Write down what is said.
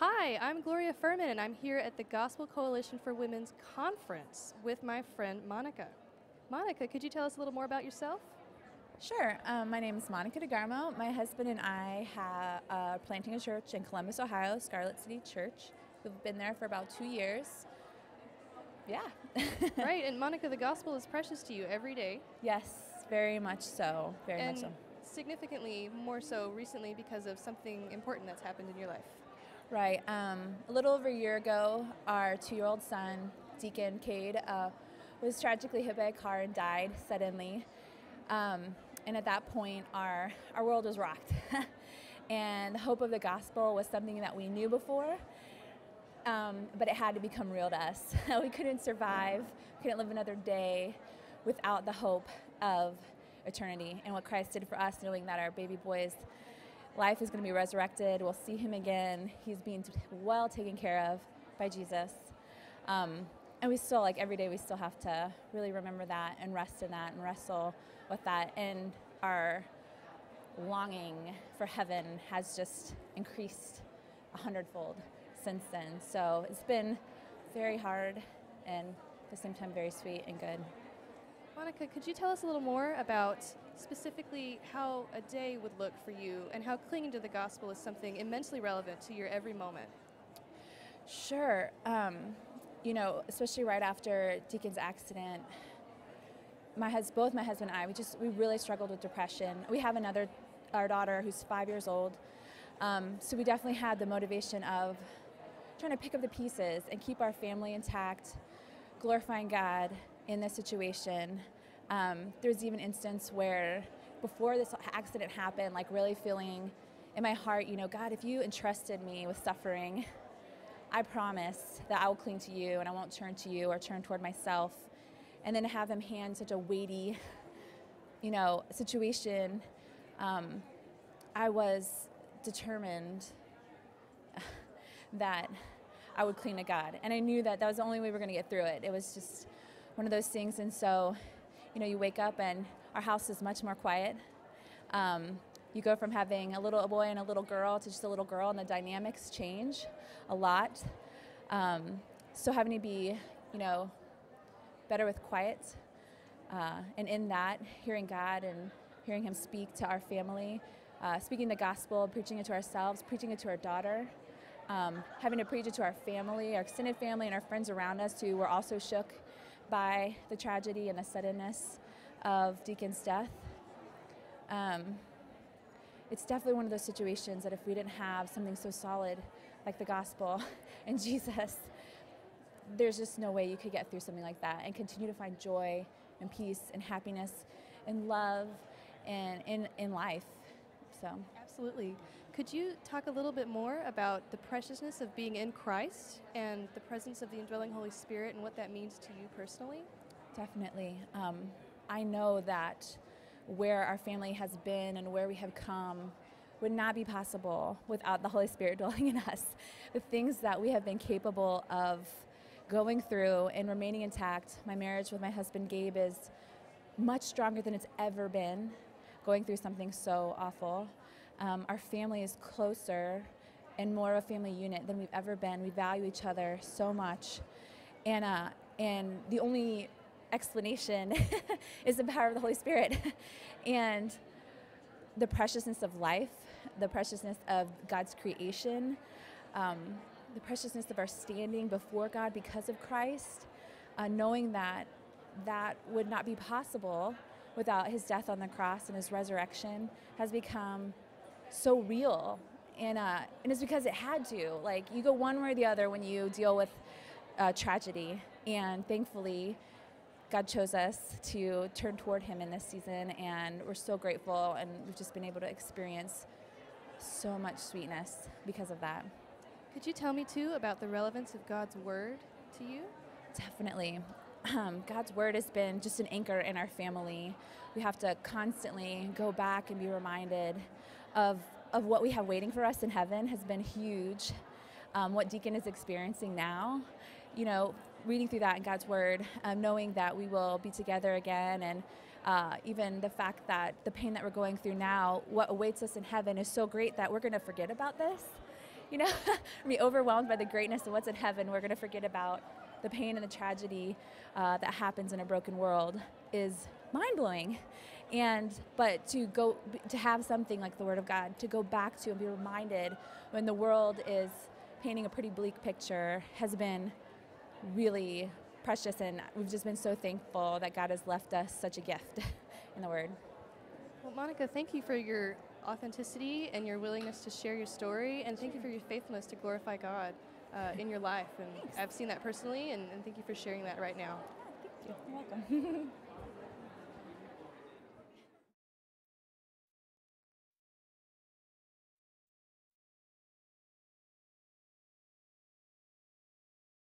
Hi, I'm Gloria Furman, and I'm here at the Gospel Coalition for Women's Conference with my friend Monica. Monica, could you tell us a little more about yourself? Sure. My name is Monica DeGarmo. My husband and I are planting a church in Columbus, Ohio, Scarlet City Church. We've been there for about 2 years. Yeah. Right, and Monica, the gospel is precious to you every day. Yes, very much so, very much so. Significantly more so recently because of something important that's happened in your life. Right. A little over a year ago, our 2-year-old son, Deacon Cade, was tragically hit by a car and died suddenly. And at that point, our world was rocked. And the hope of the gospel was something that we knew before, but it had to become real to us. We couldn't survive, we couldn't live another day without the hope of eternity and what Christ did for us, knowing that our baby boy's life is going to be resurrected. We'll see him again. He's being well taken care of by Jesus. And we still, like every day, we still have to really remember that and rest in that and wrestle with that. And our longing for heaven has just increased 100-fold since then. So it's been very hard and at the same time very sweet and good. Monica, could you tell us a little more about specifically how a day would look for you and how clinging to the gospel is something immensely relevant to your every moment? Sure. You know, especially right after Deacon's accident, both my husband and I, we really struggled with depression. We have our daughter who's 5 years old, so we definitely had the motivation of trying to pick up the pieces and keep our family intact, glorifying God in this situation. There's even an instance where before this accident happened, like really feeling in my heart, you know, God, if you entrusted me with suffering, I promise that I will cling to you and I won't turn to you or turn toward myself. And then to have him hand such a weighty, you know, situation, I was determined that I would cling to God. And I knew that that was the only way we were going to get through it. It was just one of those things. And so, you know, you wake up and our house is much more quiet. You go from having a boy and a little girl to just a little girl, and the dynamics change a lot. So having to be, you know, better with quiet, and in that, hearing God and hearing him speak to our family, speaking the gospel, preaching it to ourselves, preaching it to our daughter, having to preach it to our family, our extended family, and our friends around us who were also shook by the tragedy and the suddenness of Deacon's death. It's definitely one of those situations that if we didn't have something so solid like the gospel and Jesus, there's just no way you could get through something like that and continue to find joy and peace and happiness and love and in life. So. Absolutely. Could you talk a little bit more about the preciousness of being in Christ and the presence of the indwelling Holy Spirit and what that means to you personally? Definitely. I know that where our family has been and where we have come would not be possible without the Holy Spirit dwelling in us. The things that we have been capable of going through and remaining intact. My marriage with my husband Gabe is much stronger than it's ever been, going through something so awful. Our family is closer and more of a family unit than we've ever been. We value each other so much. And the only explanation is the power of the Holy Spirit and the preciousness of life, the preciousness of God's creation, the preciousness of our standing before God because of Christ, knowing that that would not be possible without his death on the cross and his resurrection has become so real. And it's because it had to. Like, you go one way or the other when you deal with tragedy, and thankfully God chose us to turn toward him in this season, and we're so grateful, and we've just been able to experience so much sweetness because of that. Could you tell me too about the relevance of God's word to you? Definitely. God's word has been just an anchor in our family. We have to constantly go back and be reminded of what we have waiting for us in heaven has been huge. What Deacon is experiencing now, you know, reading through that in God's word, knowing that we will be together again, and even the fact that the pain that we're going through now, what awaits us in heaven is so great that we're going to forget about this. you know, be overwhelmed by the greatness of what's in heaven. We're going to forget about the pain and the tragedy that happens in a broken world is mind-blowing. But to have something like the Word of God to go back to and be reminded when the world is painting a pretty bleak picture has been really precious, and we've just been so thankful that God has left us such a gift in the Word. Well, Monica, thank you for your authenticity and your willingness to share your story, and thank you for your faithfulness to glorify God in your life. And I've seen that personally, and thank you for sharing that right now. Yeah, thank you. You're welcome.